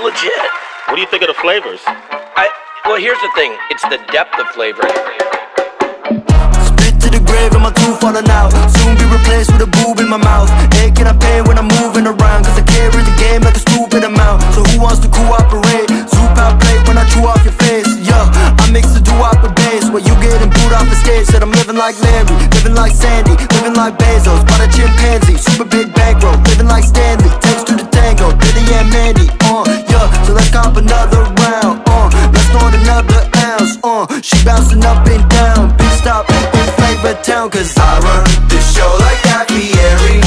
It's legit. What do you think of the flavors? Well, here's the thing. It's the depth of flavor. Spit to the grave and my tooth falling out. Soon be replaced with a boob in my mouth. Aching I pain when I'm moving around, cause I carry the game like a stupid amount. So who wants to cooperate? Soup out plate when I chew off your face. Yeah, I mix the doo-wop with bass. Well, you getting booed off the stage. Said I'm living like Larry, living like Sandy, living like Bezos, but a chimpanzee. Super big bankroll, living like Stanley. Takes to the tango, Diddy and Mandy. So let's cop another round, let's snort another ounce, she bouncing up and down, big stop in Flavor Town, cause I run this show like Guy Fieri,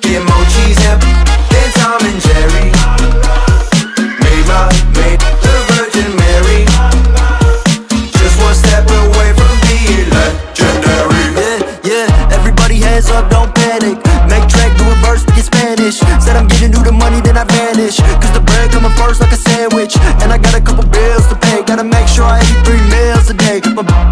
get more cheese and then Tom and Jerry, made the Virgin Mary, just one step away from being legendary. Yeah, everybody heads up, don't panic, make track, do a verse, speak Spanish, said I'm getting new to money, then I vanish, cause the coming first like a sandwich, and I got a couple bills to pay. Gotta make sure I eat 3 meals a day.